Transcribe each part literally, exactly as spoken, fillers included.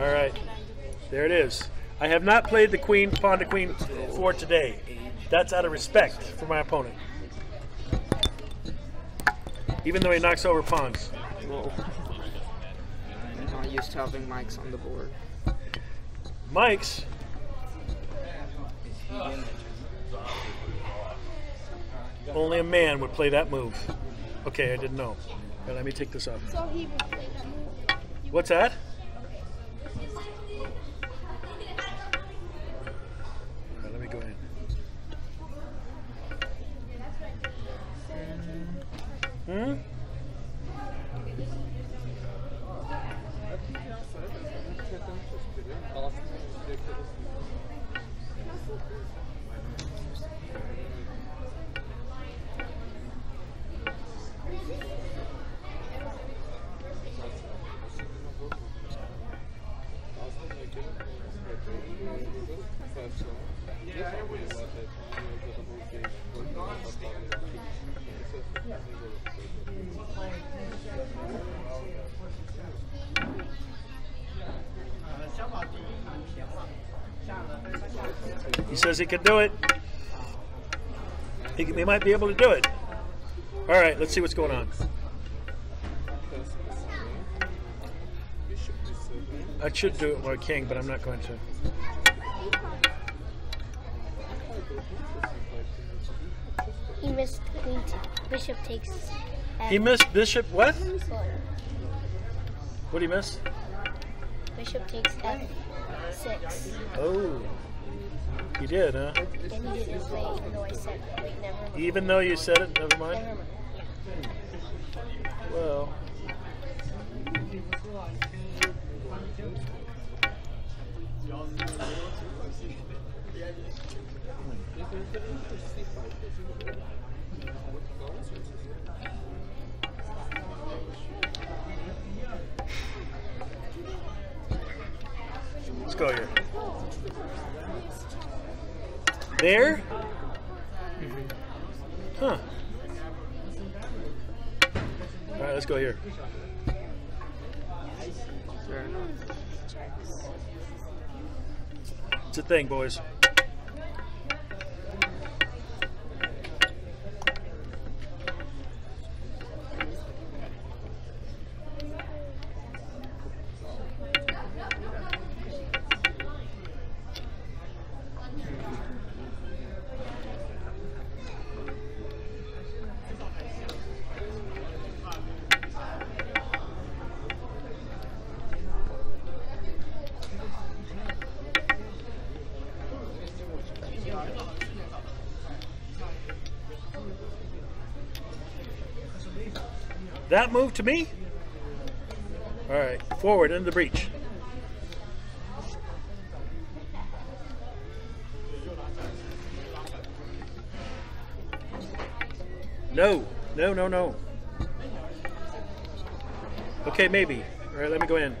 All right, there it is. I have not played the queen, pawn to queen for today. That's out of respect for my opponent. Even though he knocks over pawns. Whoa. I'm not used to having mics on the board. Mics? Only a man would play that move. Okay, I didn't know. Right, let me take this off. So he would play that move. What's that? Right, let me go in. Hmm? He says he can do it. He, can, he might be able to do it. All right, let's see what's going on. I should do it with a king, but I'm not going to. He missed queen. Bishop takes. Uh, he missed bishop what? What did he miss? Bishop takes f six. Oh. He did, huh? And he didn't play even though I said it. Like, never mind. Even though you said it, never mind? Never mind. Hmm. Well. Let's go here. There? Huh. All right, let's go here. It's a thing, boys. That move to me? All right, forward into the breach. No, no, no, no. Okay, maybe. All right, let me go in.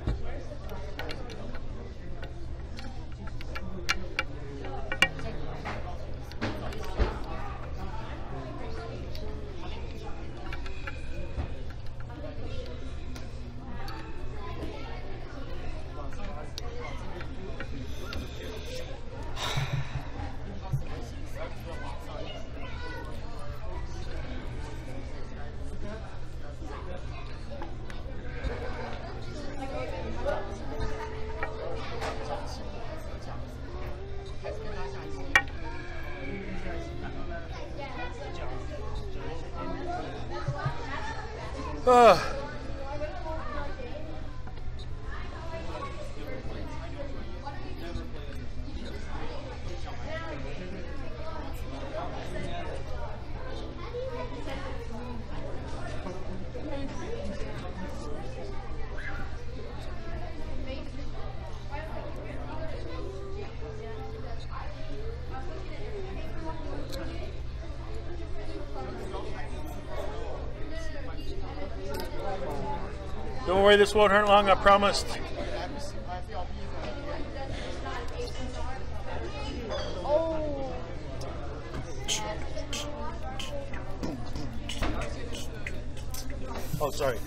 Uh. Don't worry, this won't hurt long, I promised. Oh. Oh, sorry.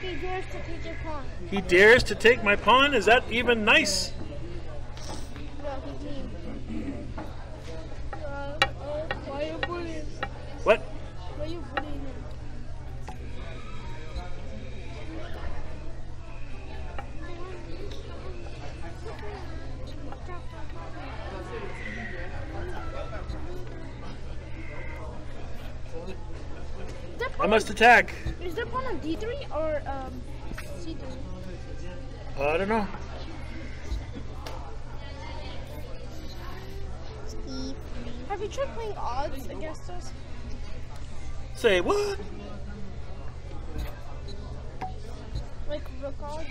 He dares to take your pawn. He dares to take my pawn? Is that even nice? What? Why are you bullying him? I must attack. Is that one on D three or um, C three? I don't know. Steve. Have you tried playing odds against us? Say what? Like rook odds?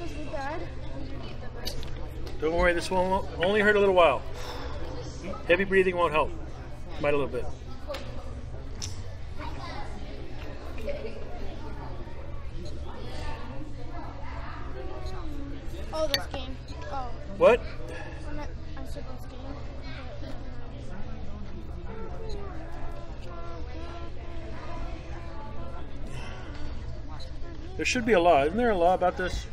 Because we're bad. Don't worry, this won't only hurt a little while. Heavy breathing won't help. Might a little bit. Oh, this game. Oh. What? I'm not, I'm sick of this game. There should be a law. Isn't there a law about this?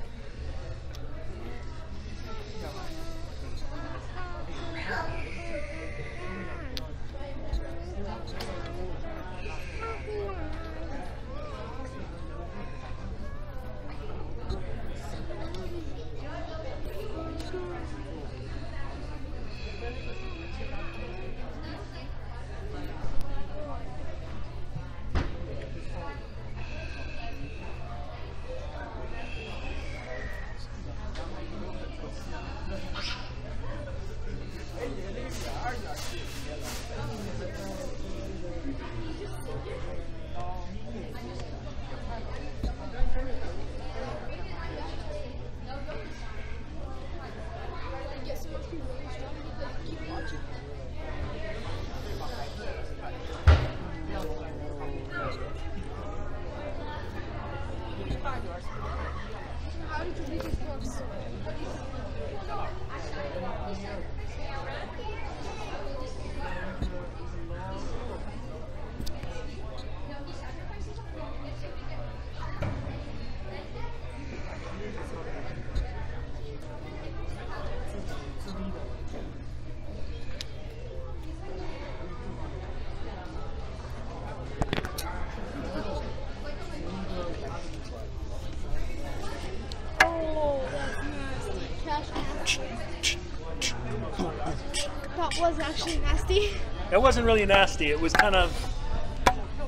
Was actually nasty. It wasn't really nasty. It was kind of,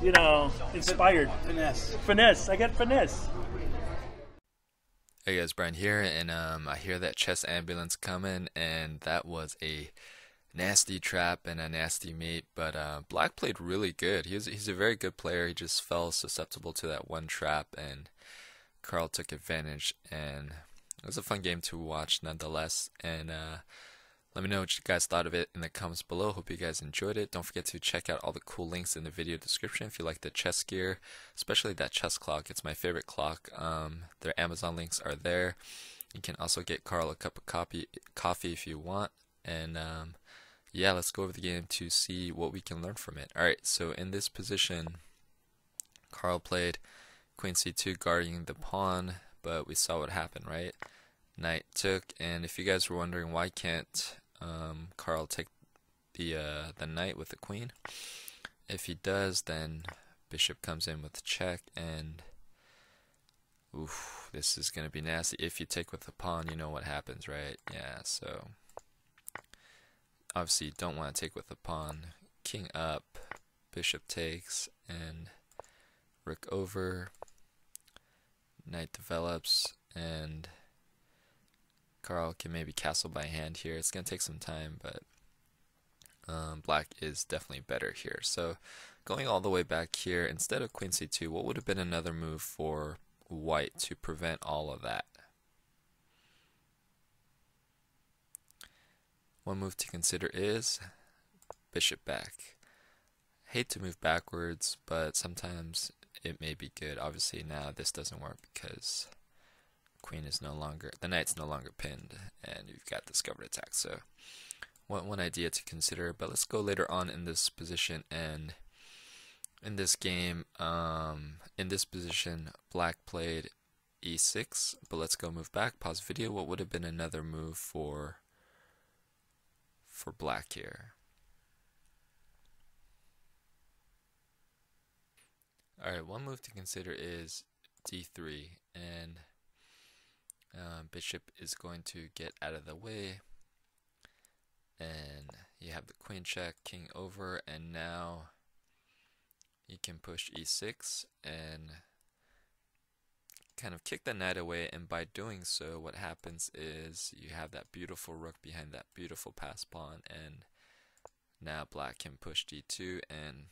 you know, inspired. Finesse. Finesse. I got finesse. Hey guys, Brian here, and um, I hear that chess ambulance coming, and that was a nasty trap and a nasty mate. But uh, Black played really good. He was, he's a very good player. He just fell susceptible to that one trap, and Carl took advantage. And it was a fun game to watch, nonetheless. And uh, let me know what you guys thought of it in the comments below. Hope you guys enjoyed it. Don't forget to check out all the cool links in the video description if you like the chess gear, especially that chess clock. It's my favorite clock. Um, their Amazon links are there. You can also get Carl a cup of coffee, coffee if you want. And um, yeah, let's go over the game to see what we can learn from it. Alright, so in this position, Carl played Queen C two guarding the pawn, but we saw what happened, right? Knight took, and if you guys were wondering why can't Um, Carl take the uh, the knight with the queen. If he does, then bishop comes in with check, and oof, this is gonna be nasty. If you take with the pawn, you know what happens, right? Yeah, so obviously you don't want to take with the pawn. King up, bishop takes, and rook over. Knight develops, and Carl can maybe castle by hand here. It's going to take some time, but um, Black is definitely better here. So going all the way back here, instead of Queen C two, what would have been another move for White to prevent all of that? One move to consider is bishop back. Hate to move backwards, but sometimes it may be good. Obviously now this doesn't work because Queen is no longer, the knight's no longer pinned, and you've got discovered attack. So one, one idea to consider, but let's go later on in this position and In this game, um, in this position, black played e six, but let's go move back, pause video. What would have been another move for for black here? Alright, one move to consider is d three, and uh, bishop is going to get out of the way, and you have the queen check, king over, and now you can push e six and kind of kick the knight away. And by doing so, what happens is you have that beautiful rook behind that beautiful pass pawn, and now black can push d two. And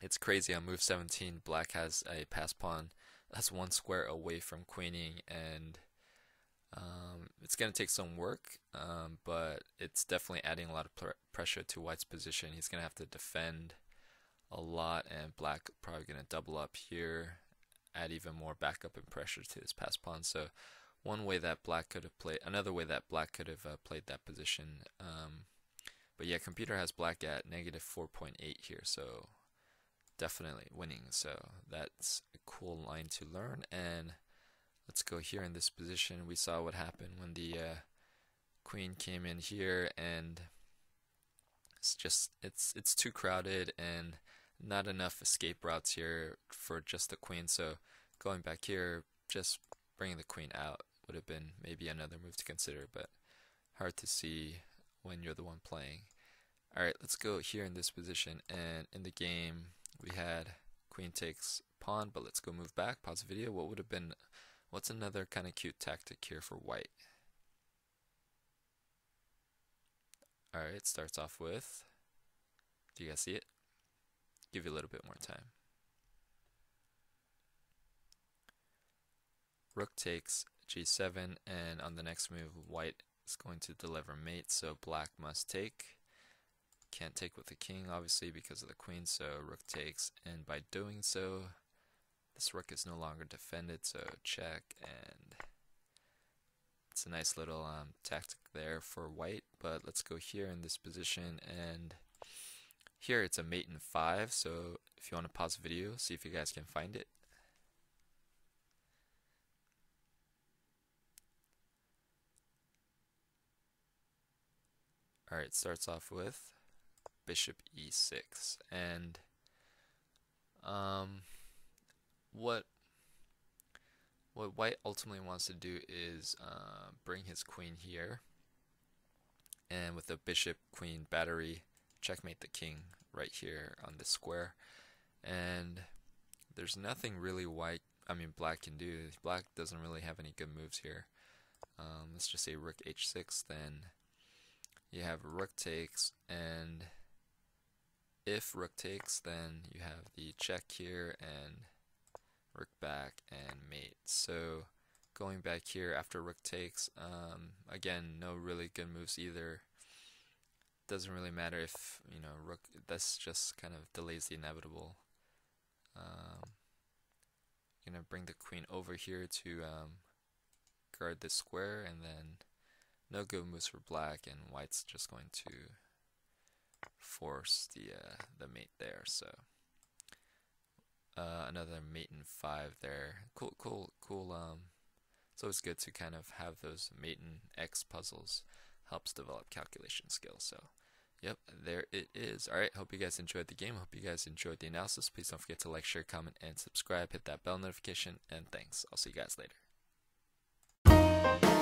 it's crazy, on move seventeen black has a pass pawn that's one square away from queening, and um, it's going to take some work, um, but it's definitely adding a lot of pr pressure to white's position. He's going to have to defend a lot, and black probably going to double up here, add even more backup and pressure to his pass pawn. So one way that black could have played, another way that black could have uh, played that position. Um, but yeah, computer has black at negative four point eight here, so definitely winning. So that's a cool line to learn. And let's go here in this position. We saw what happened when the uh, queen came in here, and it's just it's it's too crowded and not enough escape routes here for just the queen. So going back here, just bringing the queen out would have been maybe another move to consider, but hard to see when you're the one playing. Alright, let's go here in this position, and in the game we had queen takes pawn, but let's go move back, pause the video. What would have been, what's another kind of cute tactic here for white? Alright, it starts off with, do you guys see it? Give you a little bit more time. Rook takes g seven, and on the next move white is going to deliver mate, so black must take. Can't take with the king obviously because of the queen, so rook takes, and by doing so this rook is no longer defended, so check, and it's a nice little um, tactic there for white. But let's go here in this position, and here it's a mate in five, so if you want to pause the video, see if you guys can find it. Alright, starts off with bishop e six, and um, what what white ultimately wants to do is uh, bring his queen here, and with the bishop queen battery, checkmate the king right here on this square. And there's nothing really white, I mean black can do. Black doesn't really have any good moves here. Um, let's just say rook h six, then you have rook takes, and if rook takes then you have the check here, and rook back and mate. So going back here after rook takes, um, again no really good moves either. Doesn't really matter if, you know, rook, that's just kind of delays the inevitable. Um, gonna bring the queen over here to um, guard this square, and then no good moves for black, and white's just going to force the uh, the mate there. So uh, another mate in five there. Cool, cool, cool. Um, it's always good to kind of have those mate in X puzzles. Helps develop calculation skills. So yep, there it is. Alright, hope you guys enjoyed the game. Hope you guys enjoyed the analysis. Please don't forget to like, share, comment, and subscribe. Hit that bell notification, and thanks. I'll see you guys later.